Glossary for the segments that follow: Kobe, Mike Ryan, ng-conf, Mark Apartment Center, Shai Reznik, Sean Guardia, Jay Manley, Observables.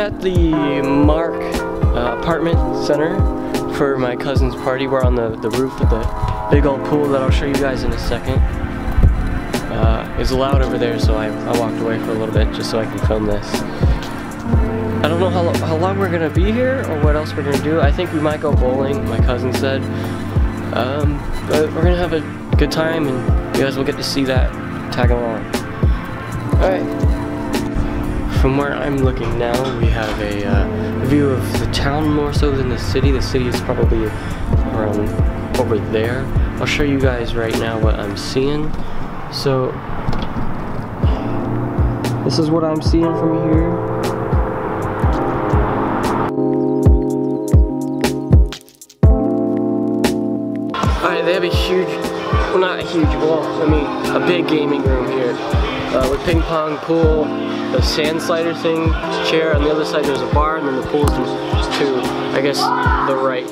I'm at the Mark Apartment Center for my cousin's party. We're on the roof of the big old pool that I'll show you guys in a second. It's loud over there, so I walked away for a little bit just so I can film this. I don't know how long we're gonna be here or what else we're gonna do. I think we might go bowling, my cousin said. But we're gonna have a good time and you guys will get to see that. Tag along. Alright. From where I'm looking now, we have a view of the town more so than the city. The city is probably around over there. I'll show you guys right now what I'm seeing. So, this is what I'm seeing from here. Alright, they have a huge, well not a huge, well I mean a big gaming room here. With ping pong, pool, the sand slider thing, chair. On the other side there's a bar, and then the pool's to, I guess, the right.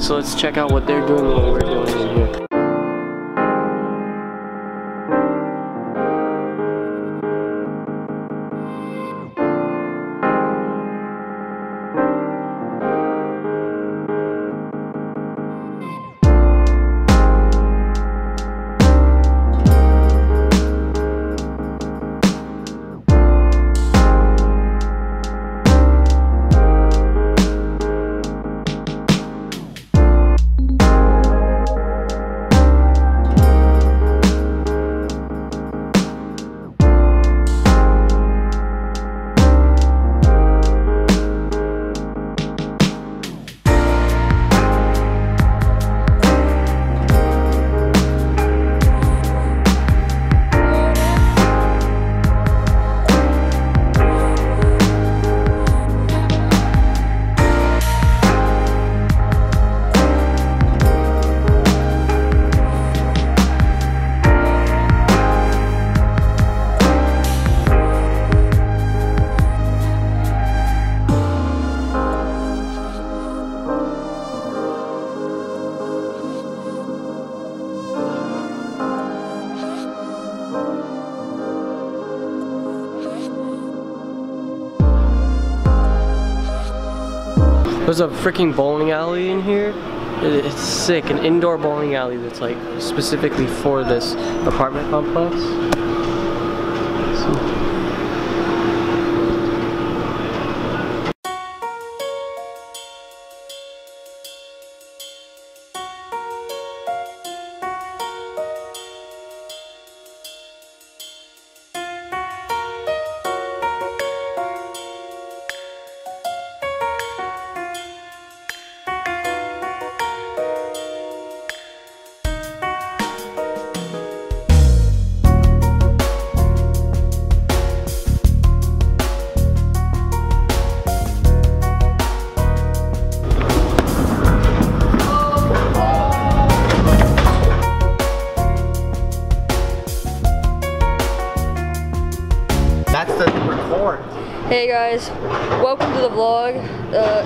So let's check out what they're doing and what we're doing in here. There's a freaking bowling alley in here. It's sick, an indoor bowling alley that's like specifically for this apartment complex. So. Hey guys, welcome to the vlog. No,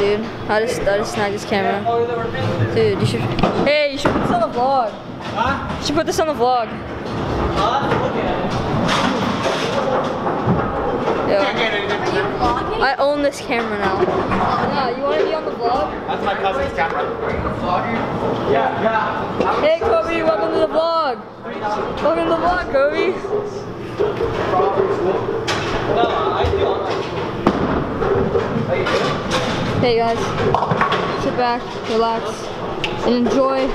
dude, I just snagged this camera. Dude, you should. Hey, you should put this on the vlog. Huh? You should put this on the vlog. Yo, I own this camera now. No, you want to be on the vlog? That's my cousin's camera. Vlogger? Yeah. Yeah. Hey Kobe, welcome to the vlog. Welcome to the vlog, Kobe. Hey guys, sit back, relax, and enjoy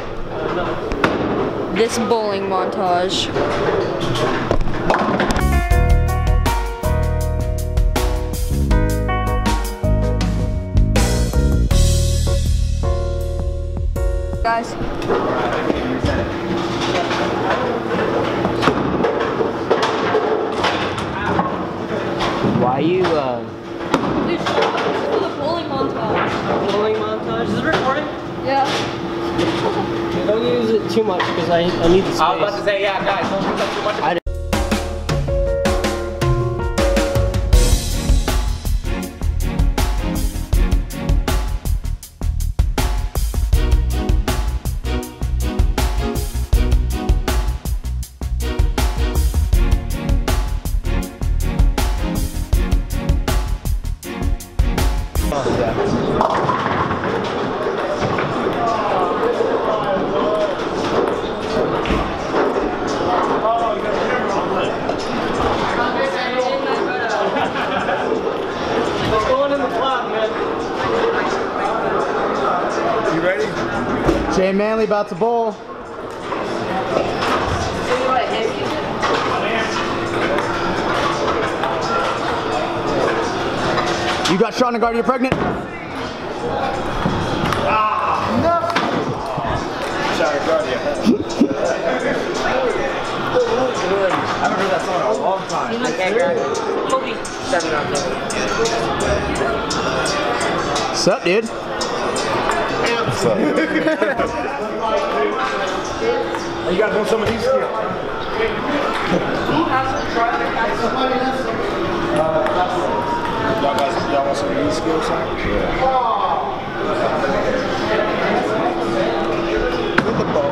this bowling montage. Guys. Why you, Dude, shut up. This is for the bowling montage. Bowling montage? Is it recording? Yeah. Don't use it too much because I need the space. I was about to say, yeah, guys, don't use it too much. Jay Manley about to bowl. You got Sean Guardia pregnant. I haven't heard that song in a long time. What's up, dude? What's up? You gotta do some of these skills. Who hasn't tried to catch somebody else? Y'all want some of these skills? Yeah. With the ball.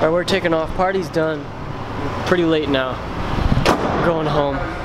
Alright, we're taking off. Party's done. Pretty late now. We're going home.